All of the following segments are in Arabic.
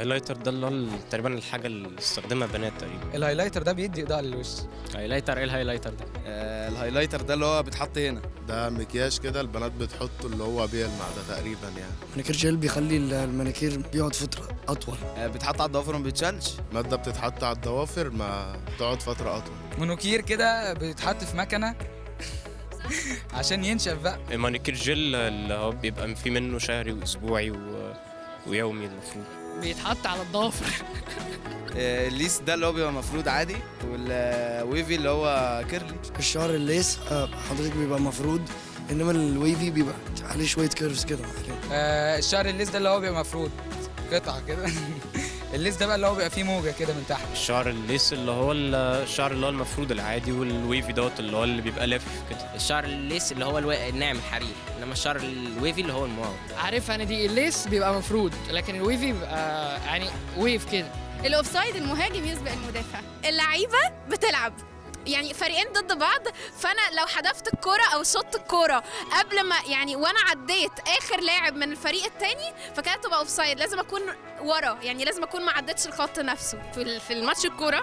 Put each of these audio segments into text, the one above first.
الهايلايتر ده اللي تقريبا الحاجه اللي استخدمها بنات تقريبا. الهايلايتر ده بيدي اضاءه للوش. هايلايتر ايه الهايلايتر ده؟ الهايلايتر ده اللي هو بيتحط هنا، ده مكياج كده البنات بتحطه اللي هو بيلمع ده تقريبا يعني. مانيكير جيل بيخلي المانيكير بيقعد فتره اطول. بيتحط على الضوافر وما بيتشالش. ماده بتتحط على الضوافر ما بتقعد فتره اطول. مانيكير كده بيتحط في مكنه عشان ينشف بقى. المانيكير جيل اللي هو بيبقى فيه منه شهري واسبوعي ويومي المفروض. بيتحط على الضوافر. الليس ده اللي هو بيبقى مفروض عادي، والويفي اللي هو كيرلي. الشعر الليس حضرتك بيبقى مفروض، انما الويفي بيبقى عليه شويه كيرفز كده. الشعر الليس ده اللي هو بيبقى مفروض قطعه كده. الليس ده بقى اللي هو بيبقى فيه موجه كده من تحت. الشعر الليس اللي هو الشعر اللي هو المفروض العادي، والويفي دوت اللي هو اللي بيبقى لافف كده. الشعر الليس اللي هو الناعم الحرير، انما الشعر الويفي اللي هو المعوج. عارف انا دي الليس بيبقى مفروض، لكن الويفي بيبقى يعني ويف كده. الاوفسايد المهاجم يسبق المدافع. اللعيبه بتلعب يعني فريقين ضد بعض، فانا لو حدفت الكوره او شطت الكوره قبل ما يعني وانا عديت اخر لاعب من الفريق الثاني فكده تبقى اوفسايد. لازم اكون ورا، يعني لازم اكون ما عدتش الخط نفسه. في الماتش الكوره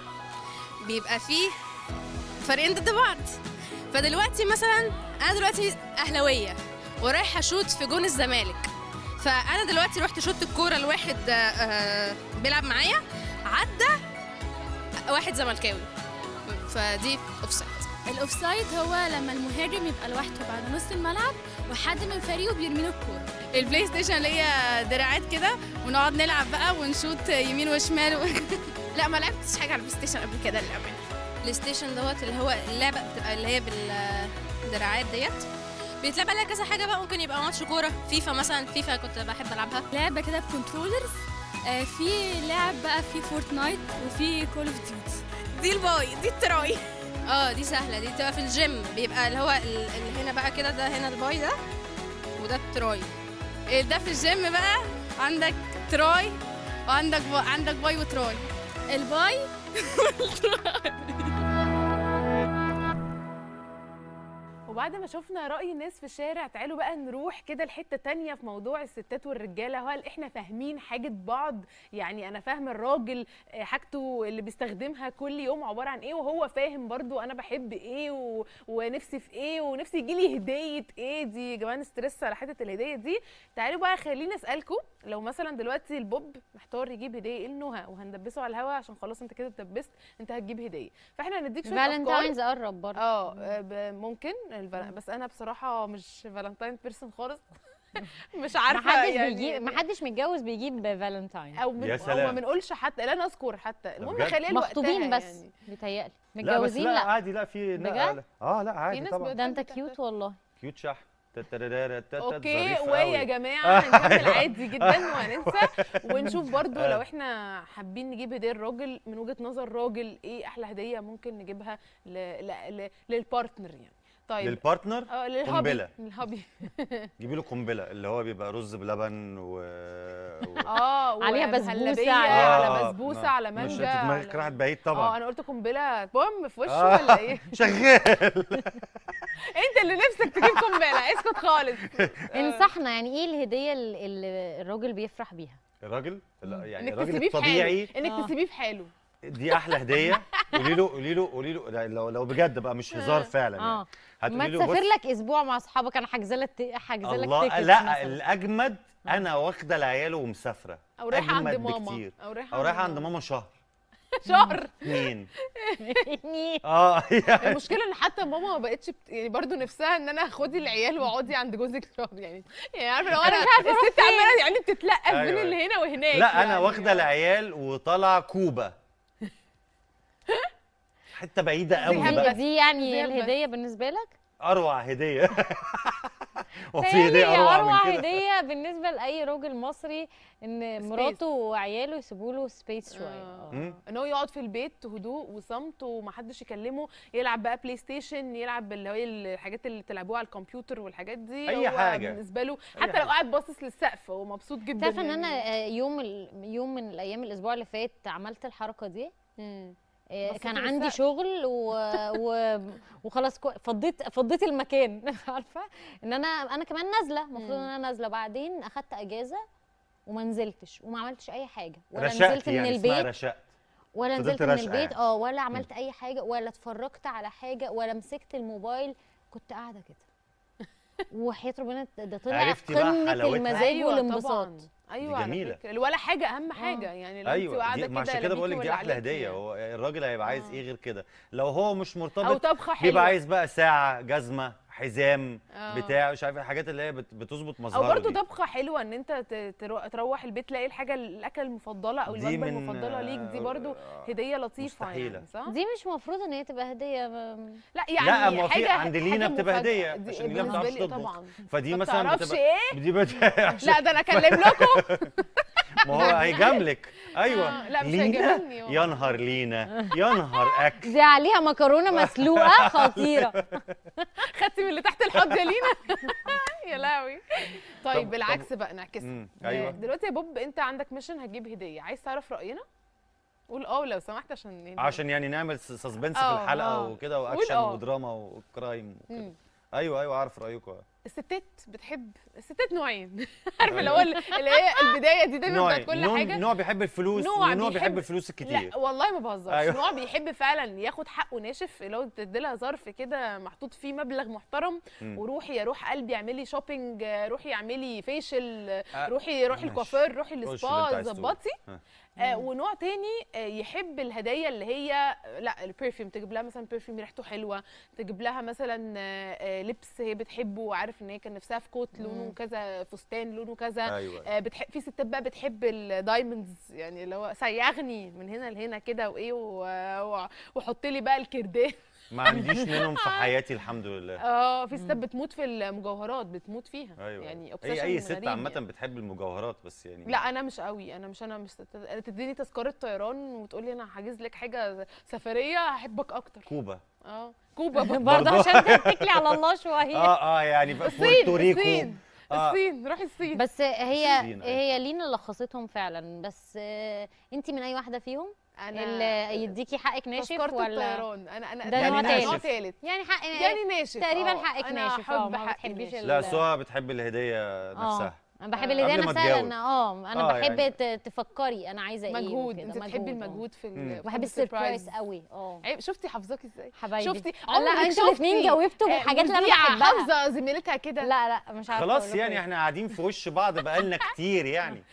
بيبقى فيه فريقين ضد بعض، فدلوقتي مثلا انا دلوقتي اهلاويه ورايحه اشوط في جون الزمالك، فانا دلوقتي رحت شوت الكوره لواحد بيلعب معايا، عدى واحد زملكاوي، فدي اوفسايد. الاوفسايد هو لما المهاجم يبقى لوحده بعد نص الملعب وحد من فريقه بيرمي له الكوره. البلاي ستيشن ليا دراعات كده ونقعد نلعب بقى ونشوط يمين وشمال لا ما لعبتش حاجه على البلاي ستيشن قبل كده للامانه. البلاي ستيشن دوت اللي هو اللعبه اللي هي بالدراعات ديت بيتلعب عليها كذا حاجه بقى، ممكن يبقى ماتش كوره، فيفا مثلا. فيفا كنت بحب العبها، لعبه كده بكنترولرز. في لعب بقى في فورتنايت وفي كول اوف ديوتي. دي الباي، دي التراي. دي سهله، دي بتبقى في الجيم، بيبقى اللي هو اللي هنا بقى كده، ده هنا الباي ده وده التراي. ده في الجيم بقى عندك تراي وعندك عندك باي وتراي. الباي والتراي. وبعد ما شفنا رأي الناس في الشارع تعالوا بقى نروح كده لحتة تانية في موضوع الستات والرجالة. هل احنا فاهمين حاجة بعض؟ يعني انا فاهم الراجل حاجته اللي بيستخدمها كل يوم عبارة عن ايه، وهو فاهم برضو انا بحب ايه ونفسي في ايه ونفسي يجيلي هدية ايه. دي يا جماعة ستريس على حتة الهدية دي. تعالوا بقى خلينا اسألكم، لو مثلا دلوقتي البوب محتار يجيب هدية ايه لنهى وهندبسه على الهوا عشان خلاص انت كده اتدبست، انت هتجيب هدية، فاحنا هنديك شوية افكار. فالنتاينز قرب برضه. ممكن، بس انا بصراحه مش فالنتاين بيرسون خالص. مش عارفه يعني محدش متجوز بيجيب فالنتاين او ما بنقولش حتى لا نذكر حتى. المهم خلينا مخطوبين بس يعني. بيتهيألي متجوزين. لا عادي. لا في بجد؟ لا عادي طبعا. ده انت كيوت والله، كيوت شحن. اوكي، ويا جماعه هنكمل عادي جدا وهننسى ونشوف برضو لو احنا حابين نجيب هديه الراجل من وجهه نظر راجل ايه احلى هديه ممكن نجيبها للبارتنر يعني. طيب للبارتنر قنبله. الهبي جيبي له قنبله اللي هو بيبقى رز بلبن عليها بسبوسه، على بسبوسه على مانجا. مش دماغك راحت بعيد طبعا. انا قلت قنبله بوم في وشه ولا ايه؟ شغال. انت اللي نفسك تجيب قنبله، اسكت خالص. انصحنا يعني ايه الهديه اللي الراجل بيفرح بيها؟ الراجل يعني الراجل الطبيعي انك تسيبيه في حاله. دي احلى هديه. قولي له لو بجد بقى، مش هزار فعلا يعني. ما تسافر لك اسبوع مع اصحابك، انا حاجزه لك تيكت. لا الاجمد انا واخده لعياله ومسافره، او رايحه عند ماما، او رايحه عند ماما شهر اتنين. المشكله ان حتى ماما ما بقتش يعني برضو نفسها ان انا خدي العيال واقعدي عند جوزك شهر يعني عارفه لو انا الست عماله يعني بتتلقى بين اللي هنا وهناك. لا انا واخده العيال وطالعه كوبا، حته بعيده قوي بقى. دي يعني الهديه بالنسبه لك؟ اروع هديه. وفي هديه اروع من كده؟ هديه بالنسبه لاي راجل مصري ان مراته وعياله يسيبوا له سبيس شويه، ان هو يقعد في البيت هدوء وصمت ومحدش يكلمه، يلعب بقى بلاي ستيشن، يلعب اللي هي الحاجات اللي بتلعبوها على الكمبيوتر والحاجات دي. اي حاجه بالنسبه له، حتى لو قاعد باصص للسقف هو مبسوط جدا. تعرف ان انا يوم من الايام الاسبوع اللي فات عملت الحركه دي. كان عندي شغل وخلاص فضيت المكان. عارفه ان انا كمان نازله، المفروض ان انا نازله. بعدين اخدت اجازه وما نزلتش وما عملتش اي حاجه ولا نزلت يعني من البيت ولا نزلت من البيت ولا عملت اي حاجه ولا اتفرجت على حاجه ولا مسكت الموبايل، كنت قاعده كده وحياة ربنا ده طلع في قمه المزاج والانبساط. ايوه جميله ولا حاجه اهم حاجه يعني لو انت قاعده كده. عشان كده بقول لك دي احلى هديه. هو الراجل هيبقى عايز ايه غير كده؟ لو هو مش مرتبط بيبقى عايز بقى ساعه، جزمه، حزام، بتاع مش عارف الحاجات اللي هي بتظبط مظهره. او برضه طبخه حلوه ان انت تروح البيت تلاقي الحاجه الاكله المفضله او الوجبه المفضله ليك، دي برضه هديه لطيفه يعني صح؟ دي مش المفروض ان هي تبقى هديه لا يعني لا حاجه عند لينا بتبقى هديه عشان لينا ما بتعرفش تطبخ فدي مثلا ما بتعرفش ايه؟ لا ده انا اكلم لكم ما هو هيجاملك. ايوه لا مش هيجاملني. يا نهار لينا يا نهار اكل دي عليها مكرونه مسلوقه خطيره. خدتي من اللي تحت الحوض يا لينا. يا لهوي. طيب بالعكس بقى نعكسها. أيوة. دلوقتي يا بوب انت عندك ميشن، هتجيب هديه، عايز تعرف راينا؟ قول لو سمحت عشان يعني نعمل سسبنس في الحلقه وكده واكشن ودراما وكرايم وكده. ايوه اعرف رايكم. الستات بتحب، الستات نوعين عارفه اللي هو اللي هي البدايه دي دايما بتاعت كل حاجه. نوع بيحب الفلوس ونوع بيحب الفلوس الكتير. لا والله ما بهزرش. أيوة. نوع بيحب فعلا ياخد حقه ناشف، لو تديلها ظرف كده محطوط فيه مبلغ محترم وروحي يا روح قلبي اعملي شوبينج، روحي اعملي فيشل، روحي الكوافير، روحي السبا، ظبطي. ونوع تاني يحب الهدايا اللي هي لا البرفيوم، تجيب لها مثلا برفيوم ريحته حلوه، تجيب لها مثلا لبس هي بتحبه وعارف ان هي كان نفسها في كوت لونه كذا، فستان لونه كذا. أيوة. بتحب في ستات بقى بتحب الدايموندز، يعني اللي هو سيغني من هنا لهنا كده وايه وحط لي بقى الكرديه. ما عنديش منهم في حياتي الحمد لله. في ستات بتموت في المجوهرات، بتموت فيها. أيوة. يعني اي ست عامه يعني بتحب المجوهرات بس يعني لا انا مش قوي، انا مش تديني تذكره طيران وتقولي انا هحجز لك حاجه سفريه هحبك اكتر. كوبا كوبا برضه عشان تتكلي على الله شويه. يعني بورتوريكو، الصين، روح الصين. بس هي لينا اللي لخصتهم فعلا. بس انت من اي واحده فيهم؟ أنا اللي يديكي حقك ناشف ولا الطيران؟ انا ده نوع ثالث يعني حق يعني ناشف تقريبا. حقك ناشف. ما بتحبيش لا سهى بتحب الهديه نفسها. انا بحب الهديه نفسها لان انا بحب يعني تفكري انا عايزه ايه كده. مجهود، انت بتحبي المجهود في بحب السربرايز قوي. شفتي حافظاكي ازاي؟ حبايبي شفتي لا انتوا الاثنين جاوبتوا بحاجات اللي انا بحبها. حافظه زميلتها كده لا مش عارفه خلاص يعني احنا قاعدين في وش بعض بقالنا كتير يعني.